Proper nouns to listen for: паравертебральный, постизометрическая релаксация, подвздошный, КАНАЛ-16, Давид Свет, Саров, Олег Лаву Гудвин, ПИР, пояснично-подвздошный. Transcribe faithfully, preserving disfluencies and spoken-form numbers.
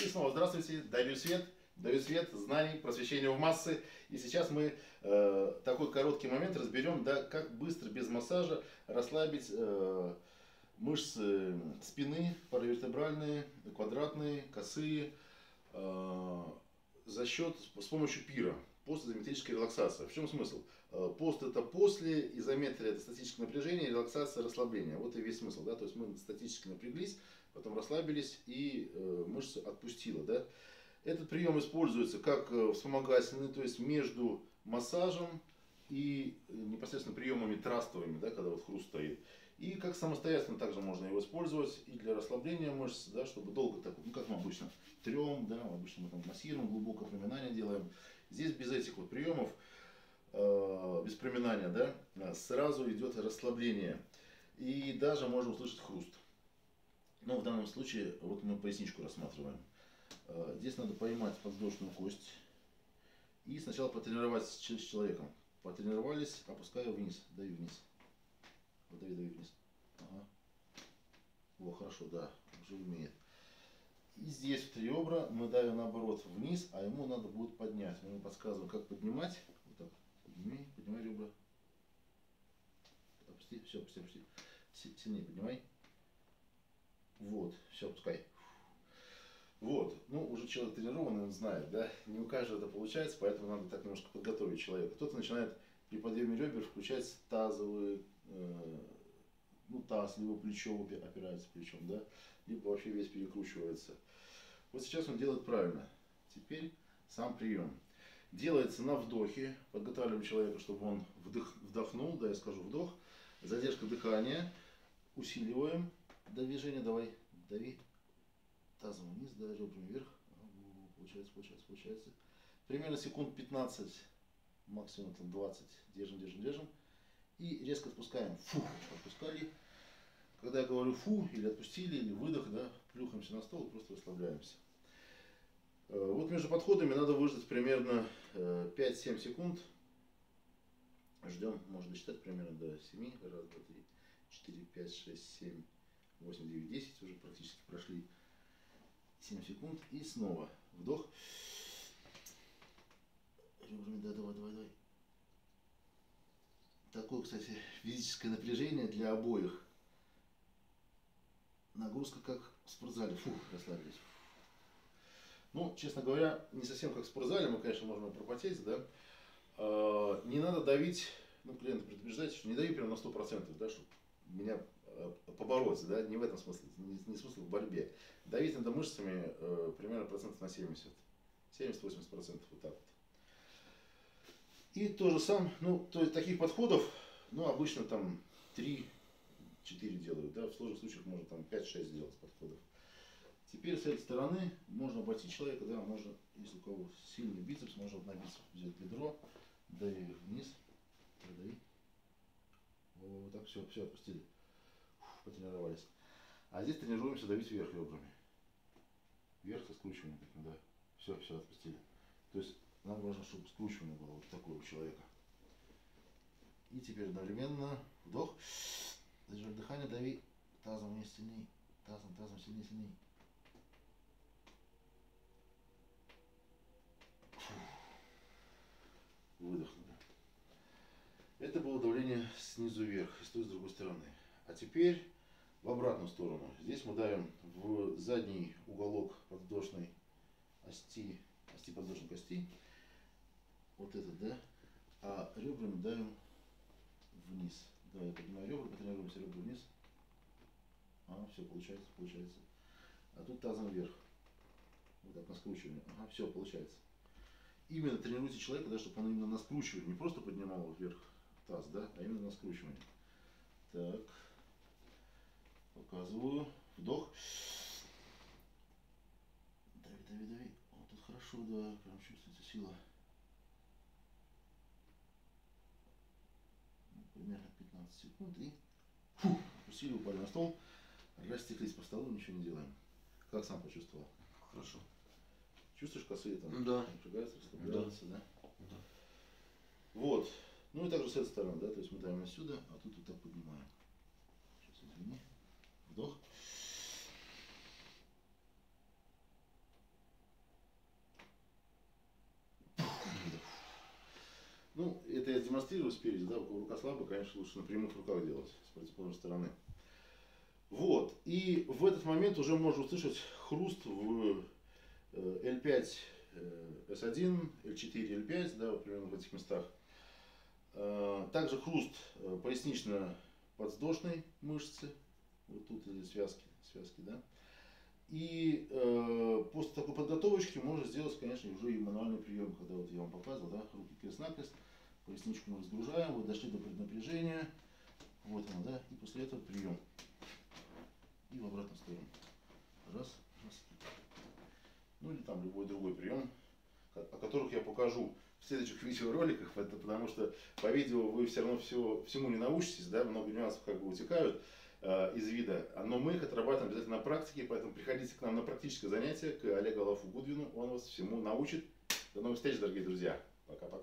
И снова здравствуйте, Давид Свет, Давид Свет, знаний, просвещения в массы. И сейчас мы э, такой короткий момент разберем, да, как быстро без массажа расслабить э, мышцы спины, паравертебральные, квадратные, косые, э, за счет, с помощью пира. Постизометрическая релаксация. В чем смысл? Пост — это после, изометрия — это статическое напряжение, релаксация — расслабление. Вот и весь смысл. Да? То есть мы статически напряглись, потом расслабились и э, мышцы отпустила. Да? Этот прием используется как вспомогательный, то есть между массажем и непосредственно приемами трастовыми, да, когда вот хруст стоит. И как самостоятельно также можно его использовать и для расслабления мышц, да, чтобы долго так, ну как мы обычно трем, да, обычно мы там массируем, глубокое проминание делаем. Здесь без этих вот приемов, э, без проминания, да, сразу идет расслабление. И даже можно услышать хруст. Но в данном случае вот мы поясничку рассматриваем. Э, здесь надо поймать подвздошную кость и сначала потренировать с человеком. Потренировались, опускаю вниз, даю вниз. Дави, дави вниз. Ага. О, хорошо, да, уже умеет. И здесь в три ребра мы давим наоборот вниз, а ему надо будет поднять. Мы ему подсказываем, как поднимать. Вот так. Подними, поднимай ребра. Опусти, все, опусти, опусти. Сильнее поднимай. Вот, все, опускай. Вот, ну уже человек тренированный, он знает, да, не у каждого это получается, поэтому надо так немножко подготовить человека. Кто-то начинает при подъеме ребер включать тазовые, э, ну таз, либо плечо опирается плечом, да, либо вообще весь перекручивается. Вот сейчас он делает правильно. Теперь сам прием. Делается на вдохе, подготавливаем человека, чтобы он вдох, вдохнул, да, я скажу вдох, задержка дыхания, усиливаем, движение, давай, дави. Тазом вниз, да, ребрами вверх. Получается, получается, получается. Примерно секунд пятнадцать, максимум там двадцать. Держим, держим, держим. И резко отпускаем. Фу, отпускали. Когда я говорю фу, или отпустили, или выдох, да, плюхаемся на стол и просто расслабляемся. Вот между подходами надо выждать примерно пять-семь секунд. Ждем, можно считать примерно до семи. раз, два, три, четыре, пять, шесть, семь, восемь, девять, десять. Уже практически прошли семь секунд. И снова вдох. Ребрами, да, давай, давай, давай. Такое, кстати, физическое напряжение для обоих. Нагрузка как в спортзале. Фух, расслабились. Ну, честно говоря, не совсем как в спортзале. Мы, конечно, можем пропотеть, да. Не надо давить. Ну, клиенты предупреждайте, что не дави прямо на сто процентов, да, чтобы меня побороться, да, не в этом смысле, не, не смысл в борьбе. Давить надо мышцами э, примерно процентов на семьдесят, семьдесят-восемьдесят процентов, вот так вот. И то же самое, ну, то есть таких подходов, ну, обычно там три-четыре делают, да, в сложных случаях можно там пять-шесть сделать подходов. Теперь с этой стороны можно обойти человека, да, можно, если у кого сильный бицепс, можно на бицепс взять бедро, дави вниз, продави. Вот так, все, все, отпустили. Потренировались. А здесь тренируемся давить вверх ребрами. Вверх со скручиванием, да. Все, все, отпустили. То есть нам важно, чтобы скручивание было вот такое у человека. И теперь одновременно вдох. Задерживай дыхание, дави тазом вниз сильнее. Тазом, тазом сильнее, сильнее. Выдохнули. Это было давление снизу вверх, с той и с другой стороны. А теперь в обратную сторону. Здесь мы давим в задний уголок подвздошной ости, ости подвздошной кости. Вот это, да. А ребрами давим вниз. Давай я поднимаю ребра, потренируемся ребра вниз. А, все, получается, получается. А тут тазом вверх. Вот так, на скручивание. Ага, все, получается. Именно тренируйте человека, да, чтобы он именно на скручивание, не просто поднимал вверх таз, да, а именно на скручивание. Так. Показываю. Вдох. Дави, дави, дави. Вот тут хорошо, да, прям чувствуется сила. Примерно пятнадцать секунд и фу, усилили, упали на стол, растеклись по столу, ничего не делаем. Как сам почувствовал? Хорошо. Чувствуешь косые там? Да. Напрягаются, расслабляются, да. Да? Да. Вот. Ну и также с этой стороны, да, то есть мы даем отсюда, а тут вот так поднимаем. Сейчас, извини. Вдох. Ну, это я демонстрирую спереди, да, рука слабая, конечно, лучше на прямых руках делать, с противоположной стороны. Вот, и в этот момент уже можно услышать хруст в эль пять эс один, эль четыре эль пять, да, вот примерно в этих местах. Также хруст пояснично-подвздошной мышцы, вот тут или связки, связки, да. И э, после такой подготовочки можно сделать, конечно, уже и мануальный прием, когда вот я вам показывал, да, руки крест-накрест, поясничку мы разгружаем, вот дошли до преднапряжения, вот она, да, и после этого прием. И в обратную сторону. Раз, раз. Ну или там любой другой прием, о которых я покажу в следующих видеороликах, это потому что по видео вы все равно всего, всему не научитесь, да, много нюансов как бы утекают э, из вида, но мы их отрабатываем обязательно на практике, поэтому приходите к нам на практическое занятие, к Олегу Лаву Гудвину, он вас всему научит. До новых встреч, дорогие друзья. Пока-пока.